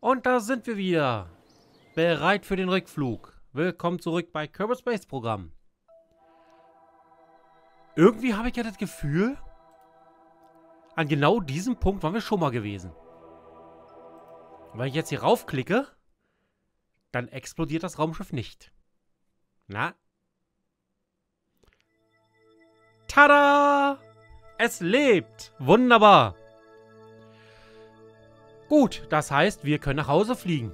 Und da sind wir wieder. Bereit für den Rückflug. Willkommen zurück bei Kerbal Space Program. Irgendwie habe ich ja das Gefühl, an genau diesem Punkt waren wir schon mal gewesen. Und wenn ich jetzt hier raufklicke, dann explodiert das Raumschiff nicht. Na? Tada! Es lebt! Wunderbar! Gut, das heißt, wir können nach Hause fliegen.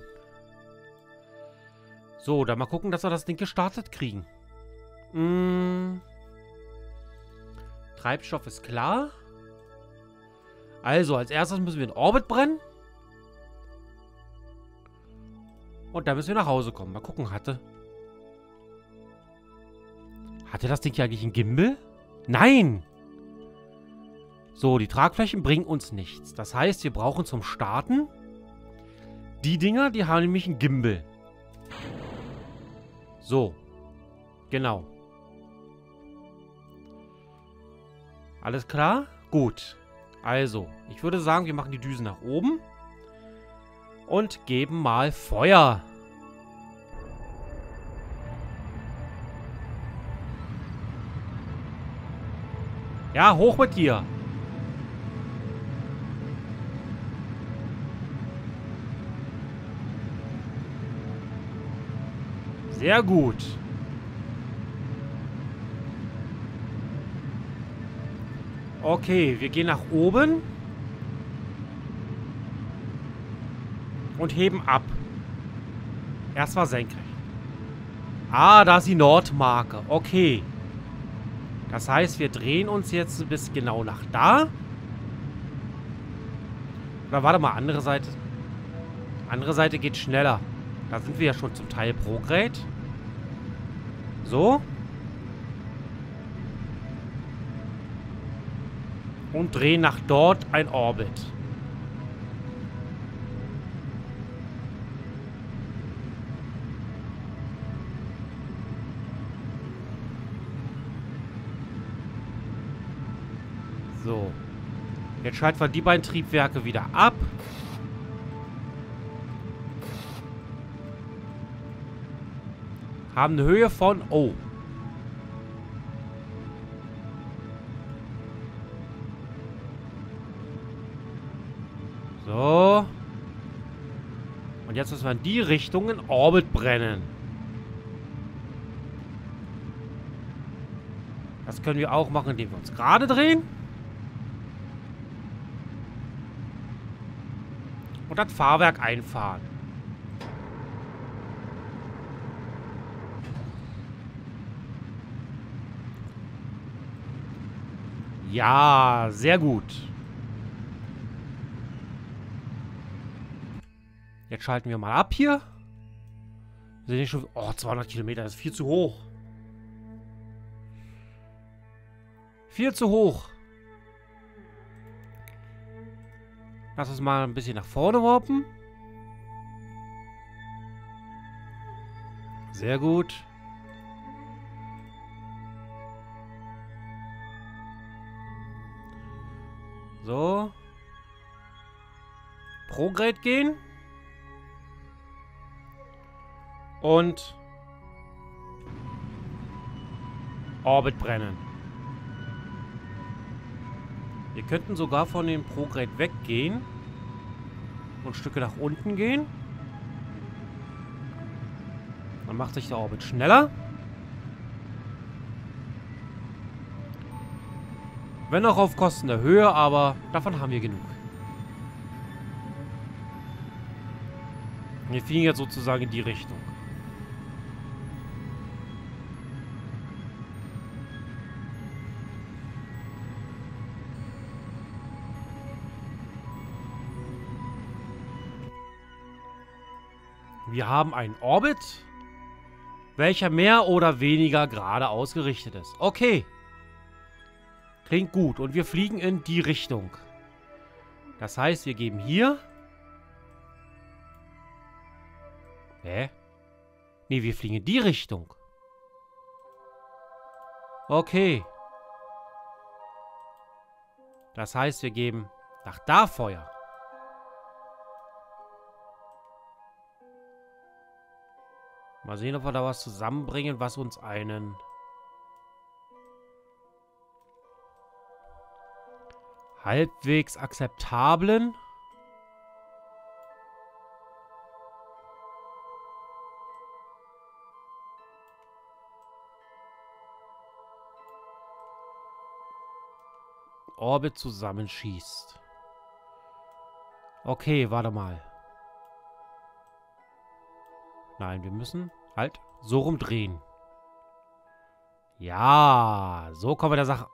So, dann mal gucken, dass wir das Ding gestartet kriegen. Treibstoff ist klar. Also, als erstes müssen wir in Orbit brennen. Und dann müssen wir nach Hause kommen. Mal gucken, Hatte das Ding hier eigentlich einen Gimbal? Nein! So, die Tragflächen bringen uns nichts. Das heißt, wir brauchen zum Starten die Dinger, die haben nämlich einen Gimbal. So. Genau. Alles klar? Gut. Also, ich würde sagen, wir machen die Düsen nach oben und geben mal Feuer. Ja, hoch mit dir. Sehr gut. Okay, wir gehen nach oben. Und heben ab. Erstmal senkrecht. Ah, da ist die Nordmarke. Okay. Das heißt, wir drehen uns jetzt bis genau nach da. Oder warte mal, andere Seite. Andere Seite geht schneller. Da sind wir ja schon zum Teil prograde. So. Und drehen nach dort ein Orbit. So. Jetzt schalten wir die beiden Triebwerke wieder ab. Haben eine Höhe von... Oh. So. Und jetzt müssen wir in die Richtung in Orbit brennen. Das können wir auch machen, indem wir uns gerade drehen. Und das Fahrwerk einfahren. Ja, sehr gut. Jetzt schalten wir mal ab hier. Wir sind hier schon... Oh, 200 Kilometer, das ist viel zu hoch. Viel zu hoch. Lass uns mal ein bisschen nach vorne warpen. Sehr gut. So. Prograde gehen. Und Orbit brennen. Wir könnten sogar von dem Prograde weggehen. Und Stücke nach unten gehen. Dann macht sich der Orbit schneller. Wenn auch auf Kosten der Höhe, aber davon haben wir genug. Wir fliegen jetzt sozusagen in die Richtung. Wir haben einen Orbit, welcher mehr oder weniger gerade ausgerichtet ist. Okay. Klingt gut. Und wir fliegen in die Richtung. Das heißt, wir geben hier... Hä? Nee, wir fliegen in die Richtung. Okay. Das heißt, wir geben nach da Feuer. Mal sehen, ob wir da was zusammenbringen, was uns einen halbwegs akzeptablen Orbit zusammenschießt. Okay, warte mal. Nein, wir müssen halt so rumdrehen. Ja, so kommen wir der Sache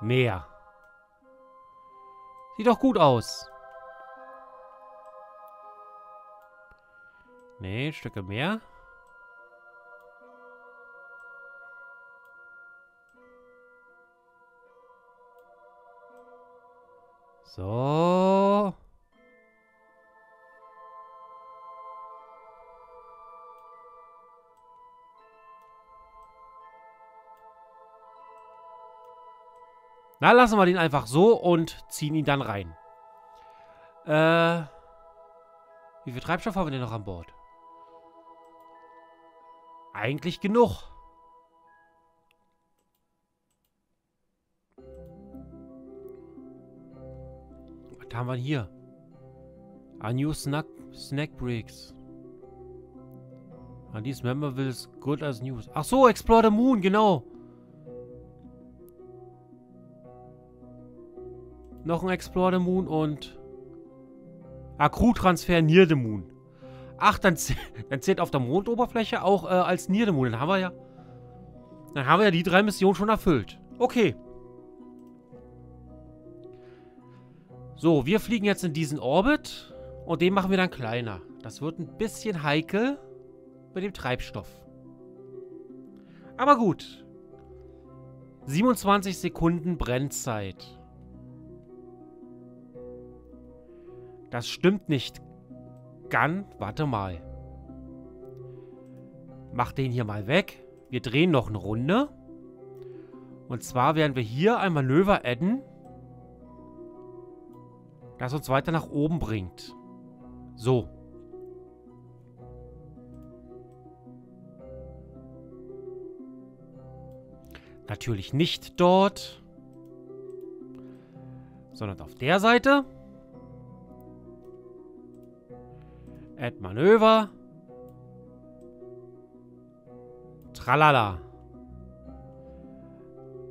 näher. Sieht doch gut aus. Nee, Stücke mehr. So. Na, lassen wir den einfach so und ziehen ihn dann rein. Wie viel Treibstoff haben wir denn noch an Bord? Eigentlich genug. Was haben wir hier? A new snack breaks. And this member will is good as news. Ach so, explore the moon, genau. Noch ein Explore the Moon und Crew-Transfer Near the Moon. Ach, dann zählt auf der Mondoberfläche auch als Near the Moon. Dann haben wir ja die 3 Missionen schon erfüllt. Okay. So, wir fliegen jetzt in diesen Orbit und den machen wir dann kleiner. Das wird ein bisschen heikel mit dem Treibstoff. Aber gut. 27 Sekunden Brennzeit. Das stimmt nicht ganz. Warte mal. Mach den hier mal weg. Wir drehen noch eine Runde. Und zwar werden wir hier ein Manöver adden, das uns weiter nach oben bringt. So. Natürlich nicht dort, sondern auf der Seite. Add Manöver. Tralala.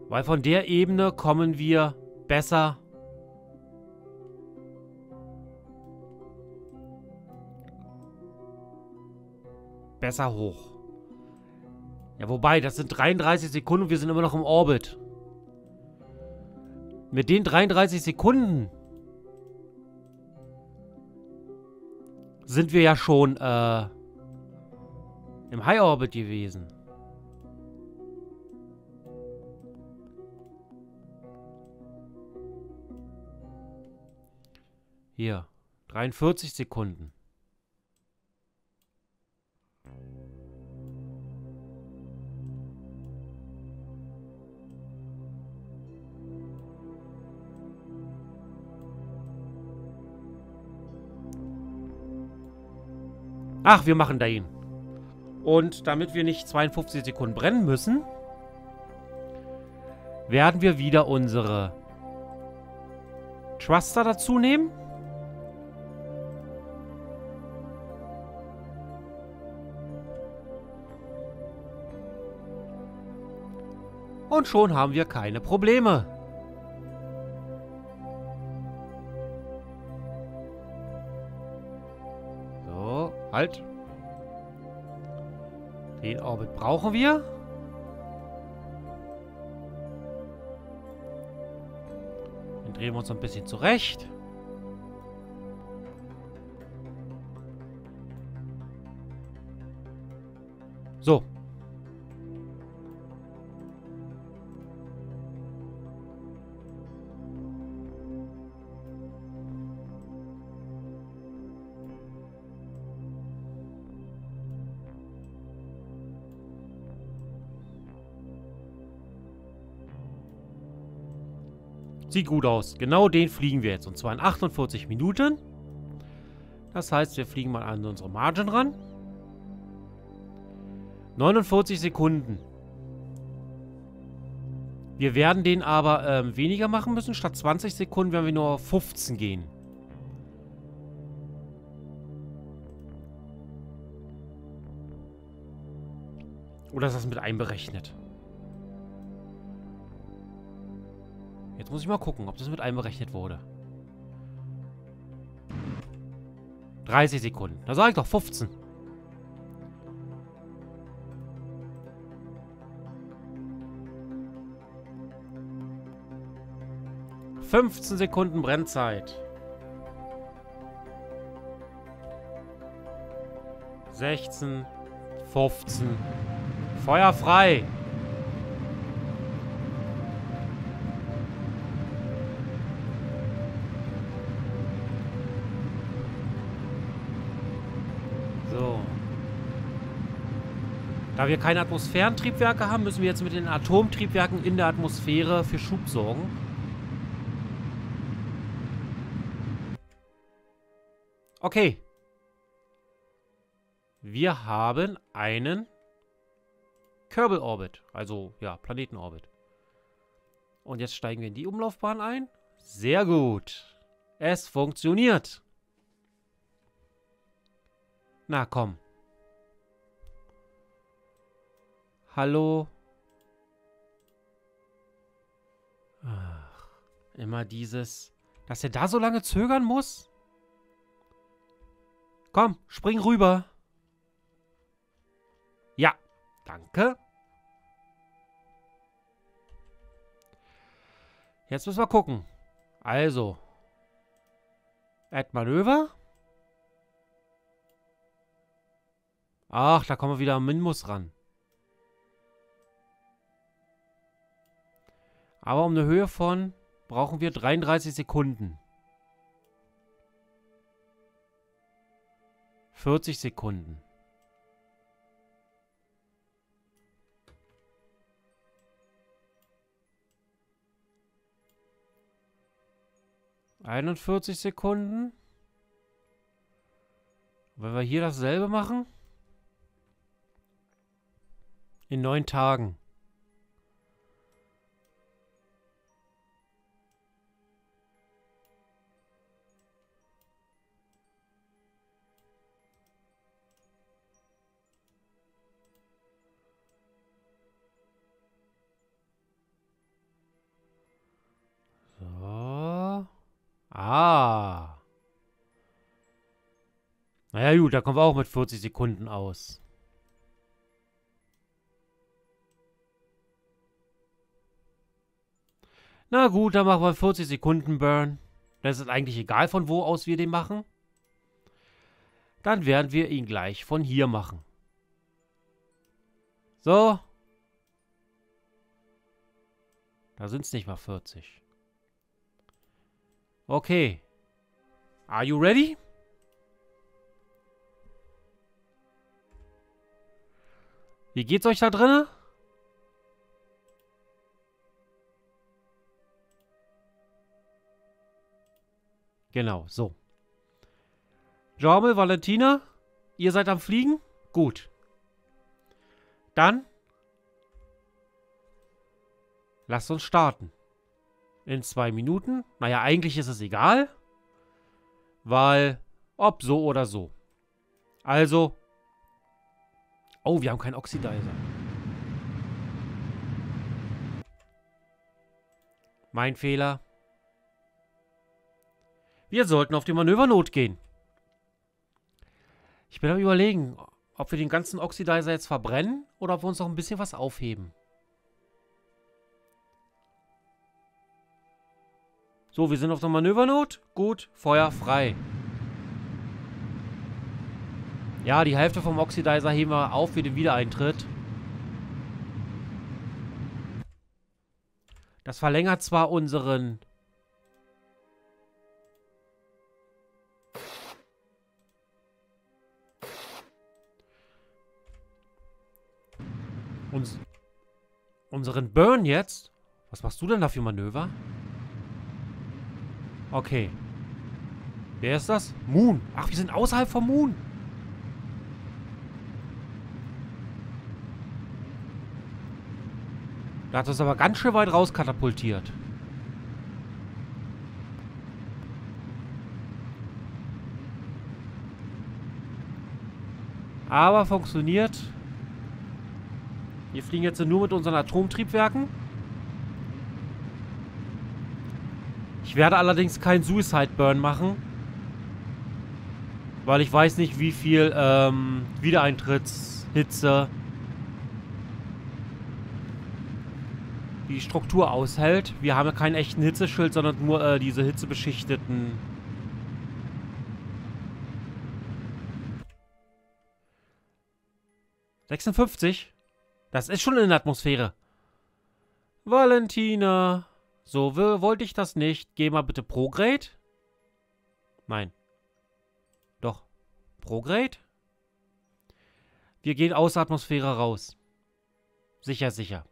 Weil von der Ebene kommen wir besser hoch. Ja, wobei, das sind 33 Sekunden und wir sind immer noch im Orbit. Mit den 33 Sekunden sind wir ja schon im High Orbit gewesen. Hier, 43 Sekunden. Ach, wir machen dahin. Und damit wir nicht 52 Sekunden brennen müssen, werden wir wieder unsere Thruster dazu nehmen. Und schon haben wir keine Probleme. Halt. Den Orbit brauchen wir. Dann drehen wir uns ein bisschen zurecht. So. Sieht gut aus. Genau den fliegen wir jetzt. Und zwar in 48 Minuten. Das heißt, wir fliegen mal an unsere Margin ran. 49 Sekunden. Wir werden den aber weniger machen müssen. Statt 20 Sekunden werden wir nur auf 15 gehen. Oder ist das mit einberechnet? Jetzt muss ich mal gucken, ob das mit einberechnet wurde. 30 Sekunden. Da sag ich doch 15. Sekunden Brennzeit. 16, 15. Feuer frei. So. Da wir keine Atmosphärentriebwerke haben, müssen wir jetzt mit den Atomtriebwerken in der Atmosphäre für Schub sorgen. Okay. Wir haben einen Kerbal-Orbit. Also, ja, Planetenorbit. Und jetzt steigen wir in die Umlaufbahn ein. Sehr gut. Es funktioniert. Na, komm. Hallo. Ach, immer dieses... Dass er da so lange zögern muss? Komm, spring rüber. Ja, danke. Jetzt müssen wir gucken. Also. Add Manöver. Ach, da kommen wir wieder am Minmus ran. Aber um eine Höhe von brauchen wir 33 Sekunden. 40 Sekunden. Sekunden. Wenn wir hier dasselbe machen. In 9 Tagen. Ah. Naja, gut, da kommen wir auch mit 40 Sekunden aus. Na gut, dann machen wir 40 Sekunden Burn. Das ist eigentlich egal, von wo aus wir den machen. Dann werden wir ihn gleich von hier machen. So. Da sind es nicht mal 40. Okay. Are you ready? Wie geht's euch da drinne? Genau, so. Jormel, Valentina, ihr seid am Fliegen? Gut. Dann lasst uns starten. In 2 Minuten. Naja, eigentlich ist es egal. Weil, ob so oder so. Also. Oh, wir haben keinen Oxidizer. Mein Fehler. Wir sollten auf die Manövernot gehen. Ich bin am Überlegen, ob wir den ganzen Oxidizer jetzt verbrennen oder ob wir uns noch ein bisschen was aufheben. So, wir sind auf der Manövernot. Gut, Feuer frei. Ja, die Hälfte vom Oxidizer heben wir auf für den Wiedereintritt. Das verlängert zwar unseren... unseren Burn jetzt. Was machst du denn da für Manöver? Okay. Wer ist das? Moon. Ach, wir sind außerhalb vom Moon. Da hat uns aber ganz schön weit rauskatapultiert. Aber funktioniert. Wir fliegen jetzt nur mit unseren Atomtriebwerken. Ich werde allerdings keinen Suicide-Burn machen. Weil ich weiß nicht, wie viel Wiedereintrittshitze die Struktur aushält. Wir haben ja keinen echten Hitzeschild, sondern nur diese hitzebeschichteten... ...56? Das ist schon in der Atmosphäre. Valentina. So wollte ich das nicht. Geh mal bitte Prograde. Nein. Doch. Prograde. Wir gehen aus der Atmosphäre raus. Sicher, sicher.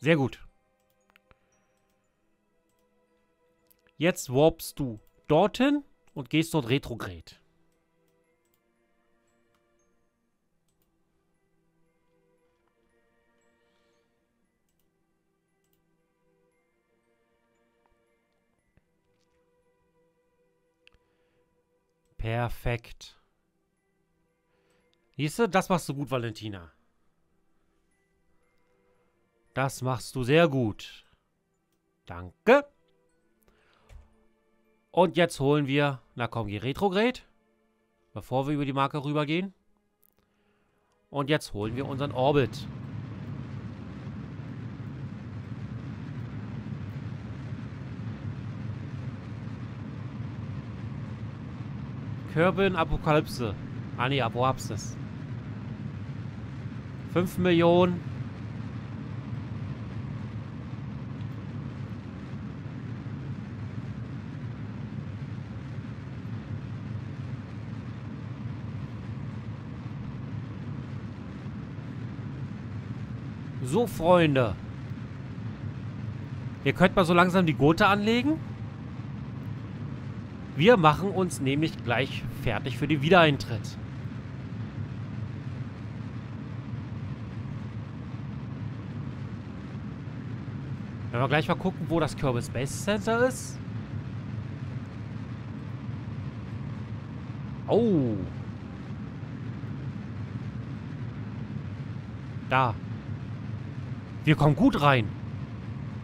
Sehr gut. Jetzt warpst du dorthin und gehst dort retrograde. Perfekt. Siehst du, das machst du gut, Valentina. Das machst du sehr gut. Danke. Und jetzt holen wir, na komm, die Retrograde, bevor wir über die Marke rübergehen. Und jetzt holen wir unseren Orbit. Kerbin Apokalypse. Ah ne, Apoapsis. 5 Millionen. So, Freunde. Ihr könnt mal so langsam die Gurte anlegen. Wir machen uns nämlich gleich fertig für den Wiedereintritt. Wenn wir gleich mal gucken, wo das Kerbal Space Center ist. Oh. Da. Wir kommen gut rein.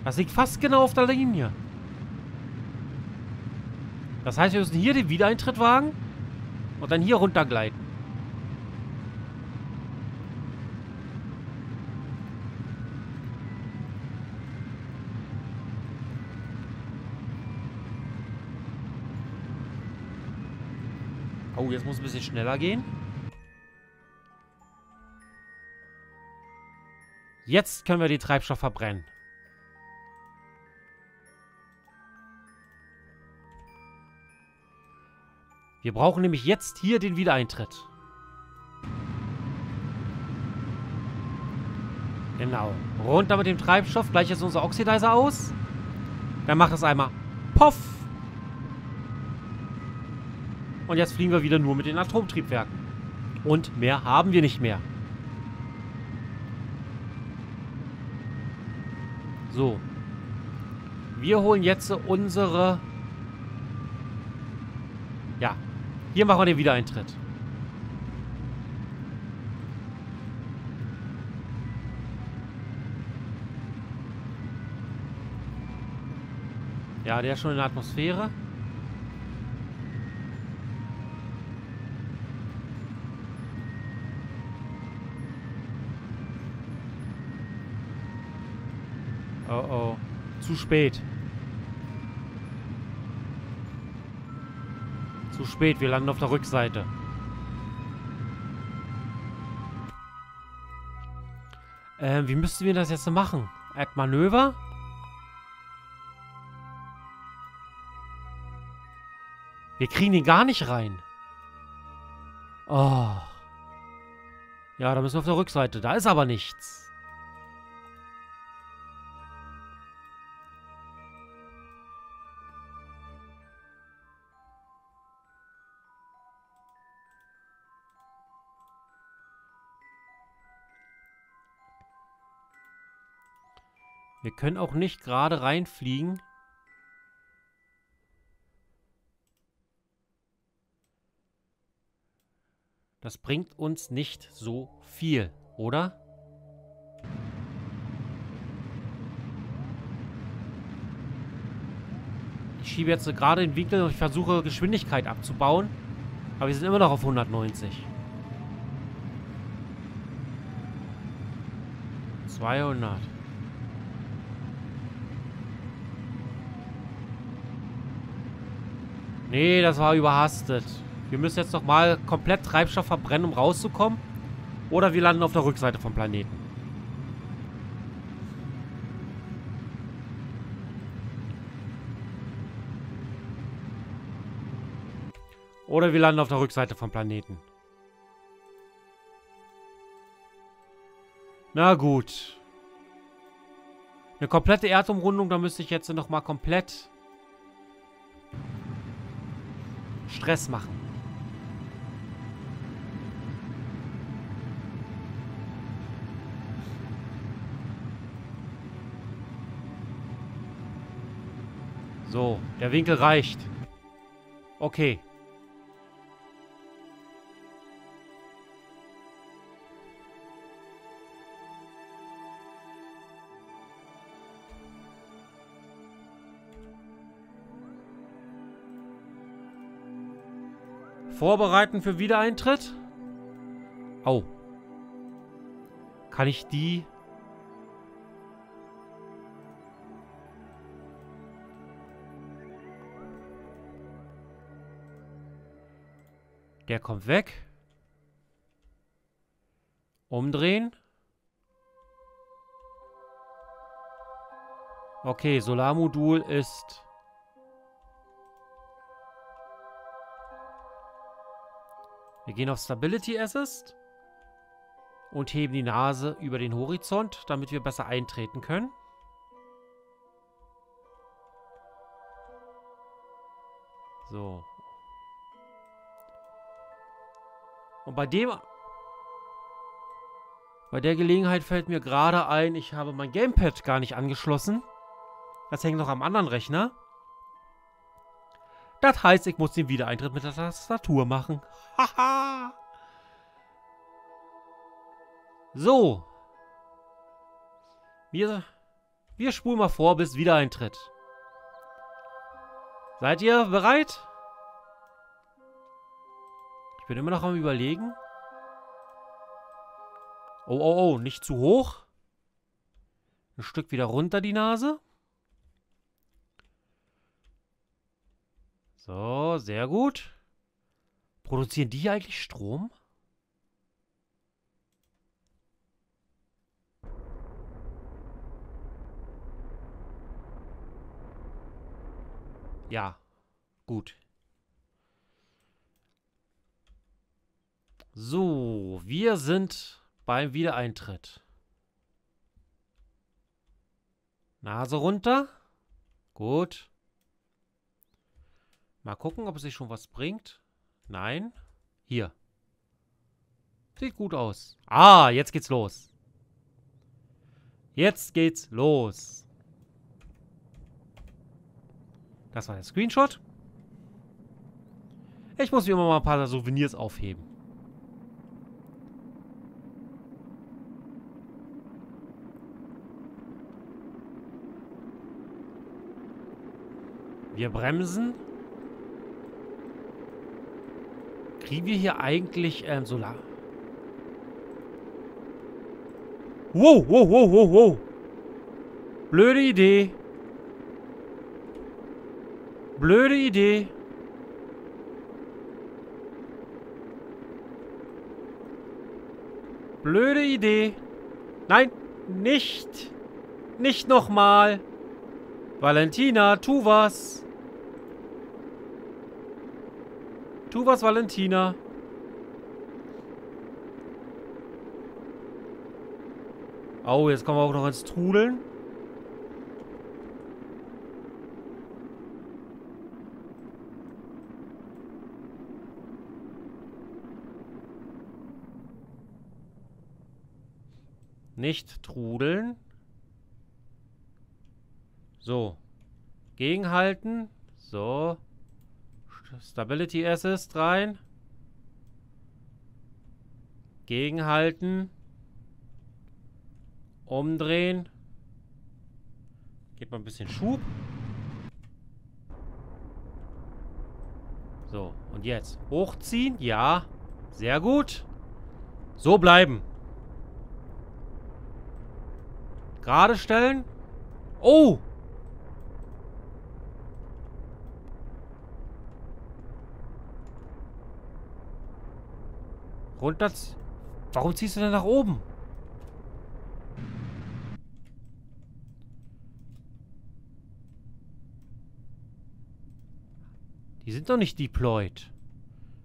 Das liegt fast genau auf der Linie. Das heißt, wir müssen hier den Wiedereintritt wagen und dann hier runtergleiten. Oh, jetzt muss es ein bisschen schneller gehen. Jetzt können wir den Treibstoff verbrennen. Wir brauchen nämlich jetzt hier den Wiedereintritt. Genau. Runter mit dem Treibstoff. Gleich ist unser Oxidizer aus. Dann macht es einmal Poff. Und jetzt fliegen wir wieder nur mit den Atomtriebwerken. Und mehr haben wir nicht mehr. So, wir holen jetzt unsere, ja, hier machen wir den Wiedereintritt. Ja, der ist schon in der Atmosphäre. Oh, oh. Zu spät. Zu spät, wir landen auf der Rückseite. Wie müssten wir das jetzt machen? Add Manöver? Wir kriegen ihn gar nicht rein. Oh. Ja, da müssen wir auf der Rückseite. Da ist aber nichts. Wir können auch nicht gerade reinfliegen. Das bringt uns nicht so viel, oder? Ich schiebe jetzt gerade den Winkel und ich versuche Geschwindigkeit abzubauen. Aber wir sind immer noch auf 190. 200. Nee, das war überhastet. Wir müssen jetzt nochmal komplett Treibstoff verbrennen, um rauszukommen. Oder wir landen auf der Rückseite vom Planeten. Oder wir landen auf der Rückseite vom Planeten. Na gut. Eine komplette Erdumrundung, da müsste ich jetzt nochmal komplett Stress machen. So, der Winkel reicht. Okay. Vorbereiten für Wiedereintritt. Au. Kann ich die... Der kommt weg. Umdrehen. Okay, Solarmodul ist... Wir gehen auf Stability Assist und heben die Nase über den Horizont, damit wir besser eintreten können. So. Und bei der Gelegenheit fällt mir gerade ein, ich habe mein Gamepad gar nicht angeschlossen. Das hängt noch am anderen Rechner. Das heißt, ich muss den Wiedereintritt mit der Tastatur machen. Haha! So. Wir spulen mal vor bis Wiedereintritt. Seid ihr bereit? Ich bin immer noch am Überlegen. Oh, oh, oh, nicht zu hoch. Ein Stück wieder runter die Nase. So, sehr gut. Produzieren die hier eigentlich Strom? Ja, gut. So, wir sind beim Wiedereintritt. Nase runter. Gut. Mal gucken, ob es sich schon was bringt. Nein. Hier. Sieht gut aus. Ah, jetzt geht's los. Jetzt geht's los. Das war der Screenshot. Ich muss wie immer mal ein paar Souvenirs aufheben. Wir bremsen. Kriegen wir hier eigentlich Solar? Wow, wow, wow, wow, wow. Blöde Idee. Blöde Idee. Blöde Idee. Nein, nicht. Nicht nochmal. Valentina, tu was. Tu was, Valentina. Oh, jetzt kommen wir auch noch ins Trudeln. Nicht trudeln. So. Gegenhalten. So. Stability Assist rein. Gegenhalten. Umdrehen. Gebt mal ein bisschen Schub. So, und jetzt hochziehen. Ja, sehr gut. So bleiben. Gerade stellen. Oh! Runter. Warum ziehst du denn nach oben? Die sind doch nicht deployed.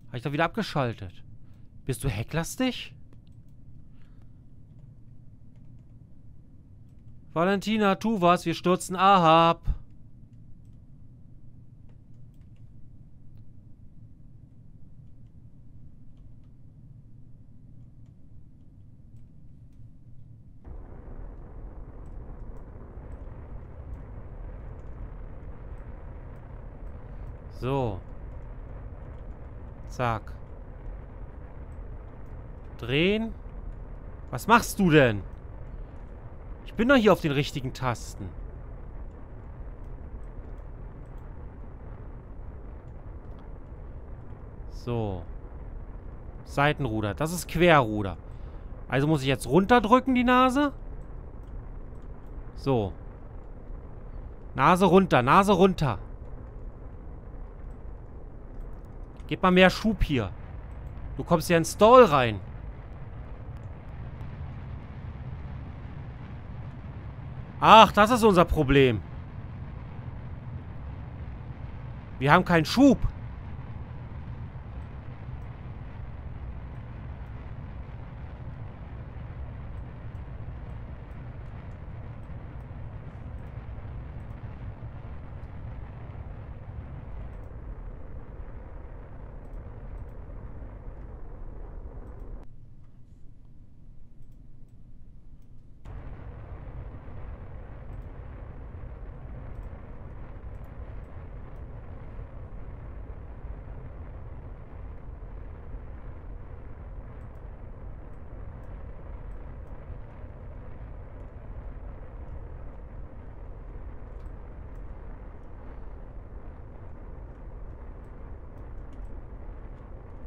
Habe ich doch wieder abgeschaltet. Bist du hacklastig? Valentina, tu was, wir stürzen Ahab. So. Zack. Drehen. Was machst du denn? Ich bin doch hier auf den richtigen Tasten. So. Seitenruder. Das ist Querruder. Also muss ich jetzt runterdrücken, die Nase? So. Nase runter, Nase runter. Gib mal mehr Schub hier. Du kommst ja in den Stall rein. Ach, das ist unser Problem. Wir haben keinen Schub.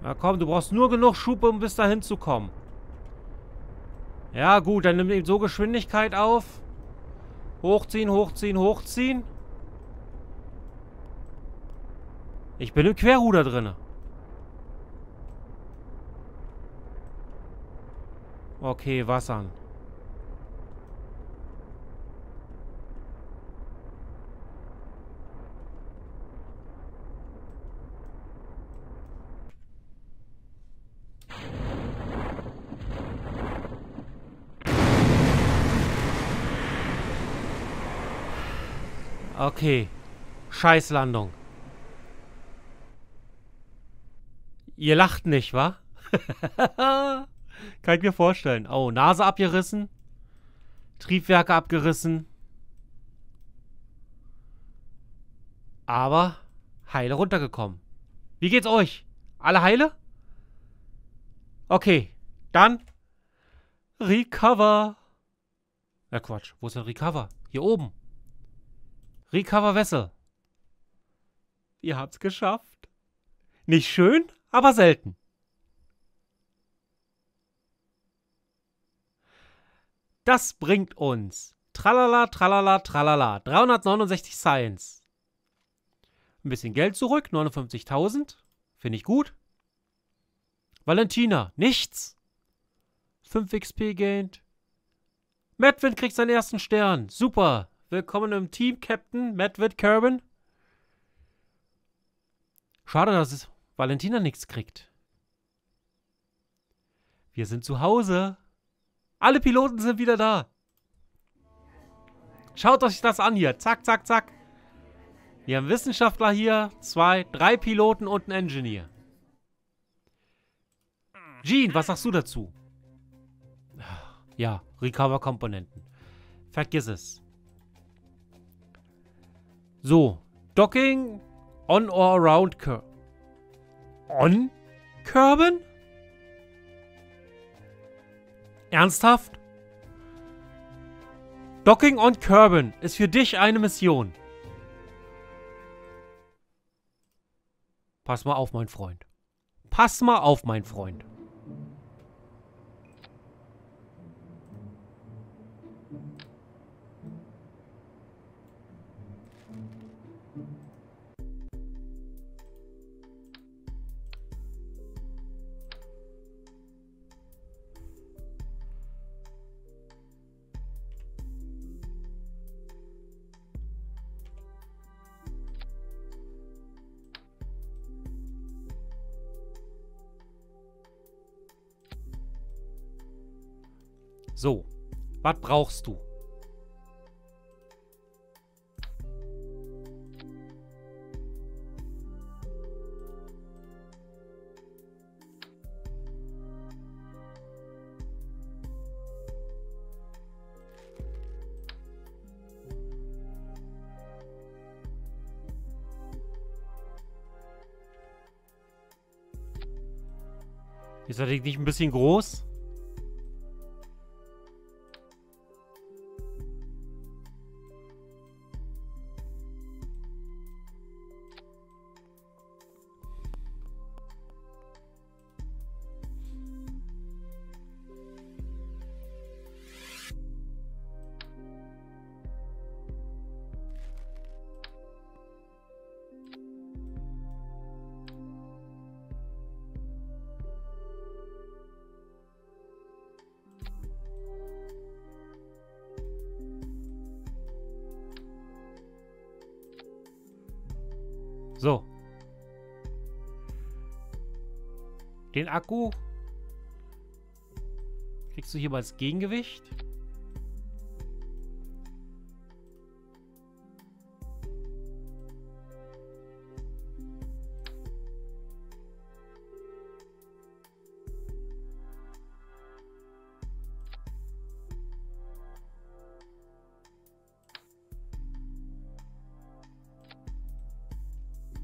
Na komm, du brauchst nur genug Schub, um bis dahin zu kommen. Ja gut, dann nimm eben so Geschwindigkeit auf. Hochziehen, hochziehen, hochziehen. Ich bin im Querruder drin. Okay, wassern. Okay. Scheißlandung. Ihr lacht nicht, wa? Kann ich mir vorstellen. Oh, Nase abgerissen. Triebwerke abgerissen. Aber heile runtergekommen. Wie geht's euch? Alle heile? Okay. Dann. Recover. Na Quatsch. Wo ist denn Recover? Hier oben. Recover Vessel. Ihr habt's geschafft. Nicht schön, aber selten. Das bringt uns. Tralala, tralala, tralala. 369 Science. Ein bisschen Geld zurück. 59.000. Finde ich gut. Valentina. Nichts. 5 XP gained. Madvid kriegt seinen ersten Stern. Super. Willkommen im Team, Captain Madvid Kerbin. Schade, dass es Valentina nichts kriegt. Wir sind zu Hause. Alle Piloten sind wieder da. Schaut euch das an hier. Zack, zack, zack. Wir haben Wissenschaftler hier. 2, 3 Piloten und einen Engineer. Gene, was sagst du dazu? Ja, Recover-Komponenten. Vergiss es. So, Docking on or around Kerbin. On Kerbin? Ernsthaft? Docking on Kerbin ist für dich eine Mission. Pass mal auf, mein Freund. Pass mal auf, mein Freund. So, was brauchst du? Ist das nicht ein bisschen groß? So. Den Akku kriegst du hier mal als Gegengewicht.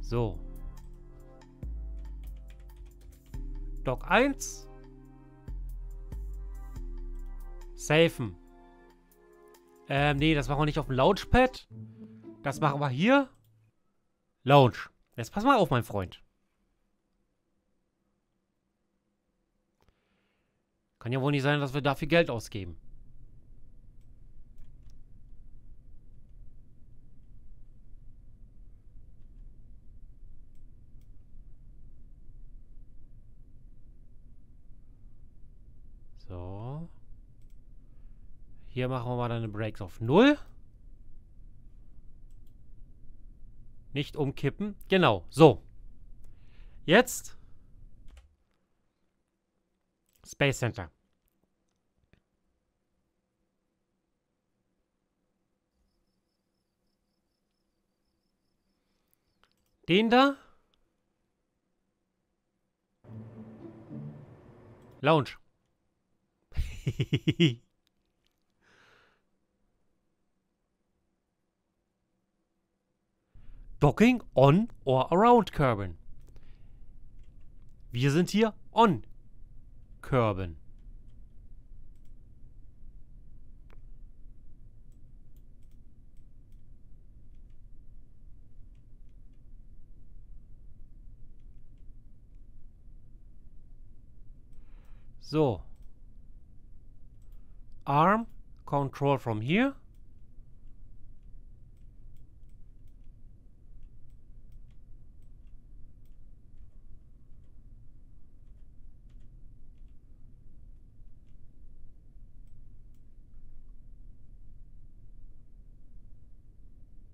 So. Dock 1. Safen. Nee, das machen wir nicht auf dem Launchpad. Das machen wir hier. Launch. Jetzt pass mal auf, mein Freund. Kann ja wohl nicht sein, dass wir dafür Geld ausgeben. Hier machen wir mal dann eine Breaks auf 0. Nicht umkippen. Genau, so. Jetzt. Space Center. Den da. Lounge. Docking on or around Kerbin. Wir sind hier on Kerbin. So. Arm control from here.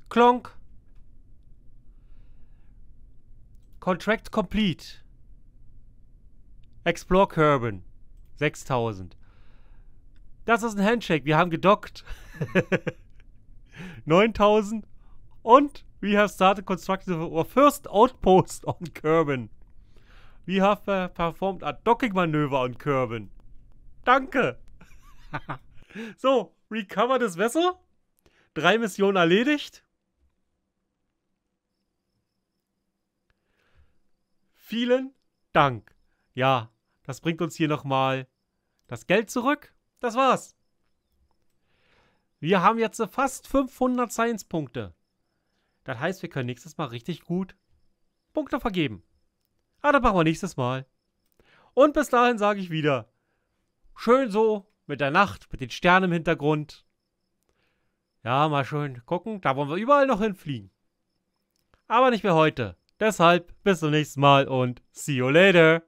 Klonk. Contract complete. Explore Kerbin. 6000. Das ist ein Handshake. Wir haben gedockt. 9000. Und we have started construction of our first outpost on Kerbin. We have performed a docking maneuver on Kerbin. Danke. So, recover das Vessel. 3 Missionen erledigt. Vielen Dank. Ja, das bringt uns hier nochmal das Geld zurück. Das war's. Wir haben jetzt fast 500 Science-Punkte. Das heißt, wir können nächstes Mal richtig gut Punkte vergeben. Aber das machen wir nächstes Mal. Und bis dahin sage ich wieder, schön so mit der Nacht, mit den Sternen im Hintergrund. Ja, mal schön gucken. Da wollen wir überall noch hinfliegen. Aber nicht mehr heute. Deshalb bis zum nächsten Mal und see you later.